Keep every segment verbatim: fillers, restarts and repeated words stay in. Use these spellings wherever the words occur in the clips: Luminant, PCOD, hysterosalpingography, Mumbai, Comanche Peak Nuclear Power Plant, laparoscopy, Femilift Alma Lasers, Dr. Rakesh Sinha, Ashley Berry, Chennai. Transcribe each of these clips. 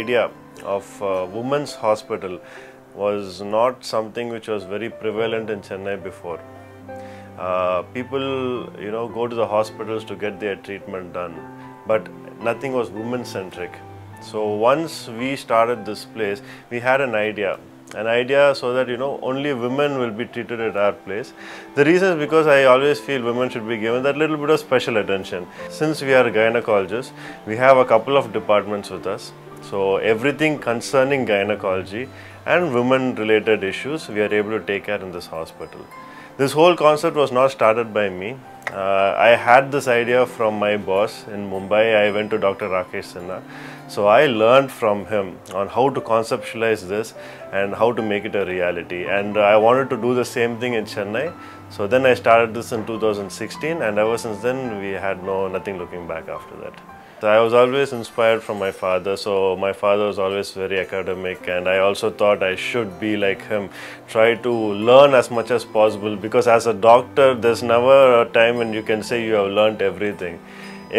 idea of uh, women's hospital was not something which was very prevalent in Chennai before. Uh, people, you know, go to the hospitals to get their treatment done, but nothing was women-centric. So once we started this place, we had an idea. An idea so that, you know, only women will be treated at our place. The reason is because I always feel women should be given that little bit of special attention. Since we are gynecologists, we have a couple of departments with us. So everything concerning gynecology and women-related issues, we are able to take care in this hospital. This whole concept was not started by me. Uh, I had this idea from my boss in Mumbai. I went to Doctor Rakesh Sinha. So I learned from him on how to conceptualize this and how to make it a reality. And I wanted to do the same thing in Chennai. So then I started this in two thousand sixteen, and ever since then we had no nothing looking back after that. So I was always inspired from my father. So my father was always very academic, and I also thought I should be like him, try to learn as much as possible, because as a doctor there's never a time when you can say you have learnt everything.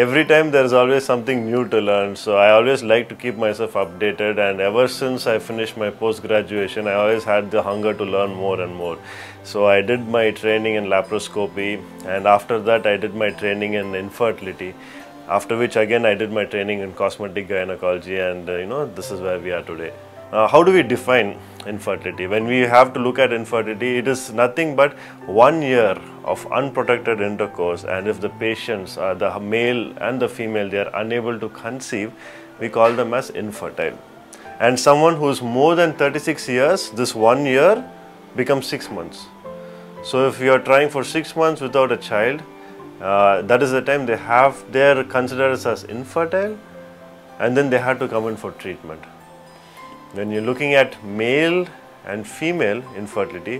Every time there's always something new to learn. So I always like to keep myself updated, and ever since I finished my post-graduation I always had the hunger to learn more and more. So I did my training in laparoscopy, and after that I did my training in infertility. After which again I did my training in cosmetic gynecology, and uh, you know, this is where we are today. Uh, how do we define infertility? When we have to look at infertility, it is nothing but one year of unprotected intercourse, and if the patients, are the male and the female, they are unable to conceive, we call them as infertile. And someone who is more than thirty-six years, this one year becomes six months. So if you are trying for six months without a child, Uh, that is the time they have, they are considered as infertile, and then they had to come in for treatment. When you're looking at male and female infertility,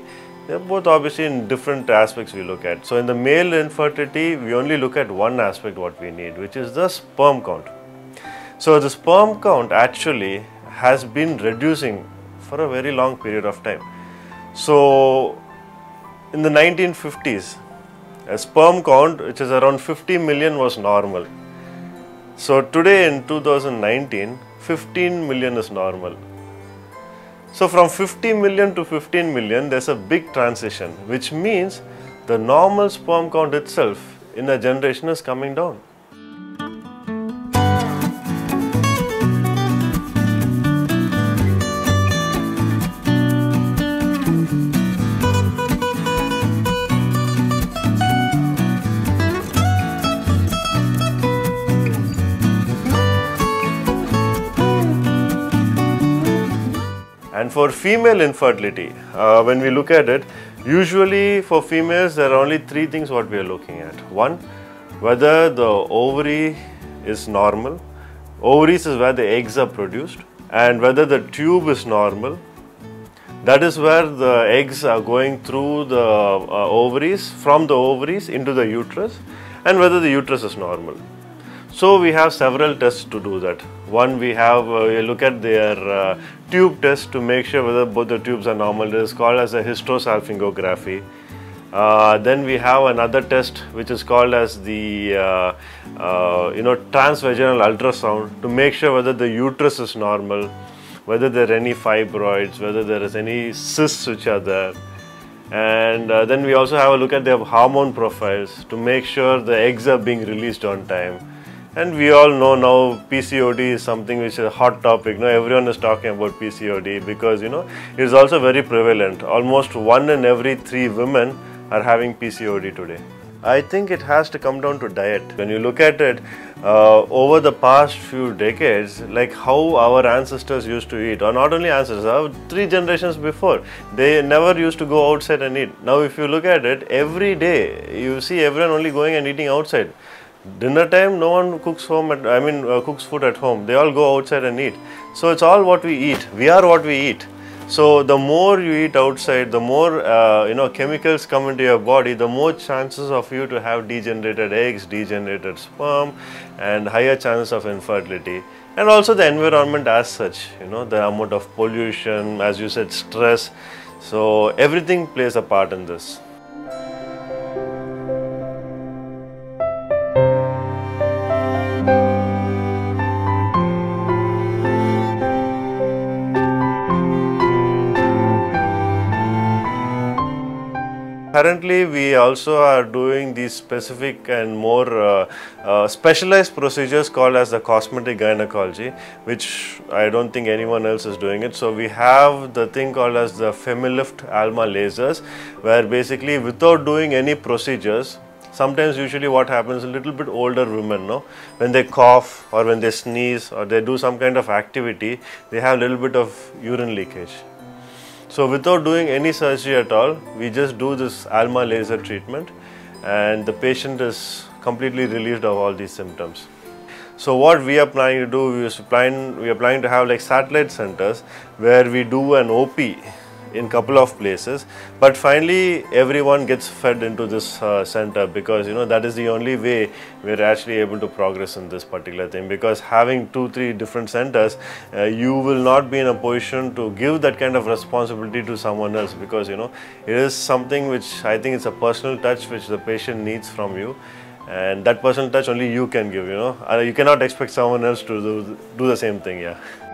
they're both obviously in different aspects we look at. So in the male infertility, we only look at one aspect what we need, which is the sperm count. So the sperm count actually has been reducing for a very long period of time. So in the nineteen fifties, a sperm count which is around fifty million was normal. So today in two thousand nineteen, fifteen million is normal. So from fifty million to fifteen million, there's a big transition, which means the normal sperm count itself in a generation is coming down. And for female infertility, uh, when we look at it, usually for females there are only three things what we are looking at. One, whether the ovary is normal, ovaries is where the eggs are produced, and whether the tube is normal, that is where the eggs are going through the uh, ovaries, from the ovaries into the uterus, and whether the uterus is normal. So we have several tests to do that. One, we have uh, we look at their uh, tube test to make sure whether both the tubes are normal. It is called as a hysterosalpingography. Uh, then we have another test which is called as the uh, uh, you know, transvaginal ultrasound to make sure whether the uterus is normal, whether there are any fibroids, whether there is any cysts which are there. And uh, then we also have a look at their hormone profiles to make sure the eggs are being released on time. And we all know now P C O D is something which is a hot topic. Now everyone is talking about P C O D because, you know, it is also very prevalent. Almost one in every three women are having P C O D today. I think it has to come down to diet. When you look at it, uh, over the past few decades, like how our ancestors used to eat, or not only ancestors, uh, three generations before, they never used to go outside and eat. Now if you look at it, every day you see everyone only going and eating outside. Dinner time, no one cooks home. At, I mean, uh, cooks food at home. They all go outside and eat. So it's all what we eat. We are what we eat. So the more you eat outside, the more uh, you know, chemicals come into your body. The more chances of you to have degenerated eggs, degenerated sperm, and higher chances of infertility. And also the environment as such. You know, the amount of pollution, as you said, stress. So everything plays a part in this. Currently, we also are doing these specific and more uh, uh, specialized procedures called as the cosmetic gynecology, which I don't think anyone else is doing it. So we have the thing called as the Femilift Alma Lasers, where basically without doing any procedures, sometimes usually what happens, a little bit older women, no, when they cough or when they sneeze or they do some kind of activity, they have a little bit of urine leakage. So without doing any surgery at all, we just do this Alma laser treatment and the patient is completely relieved of all these symptoms. So what we are planning to do, we are planning, we are planning to have like satellite centers where we do an O P in couple of places, but finally everyone gets fed into this uh, center, because you know that is the only way we're actually able to progress in this particular thing, because having two three different centers, uh, you will not be in a position to give that kind of responsibility to someone else, because you know it is something which I think it's a personal touch which the patient needs from you, and that personal touch only you can give, you know, you cannot expect someone else to do, do the same thing. Yeah.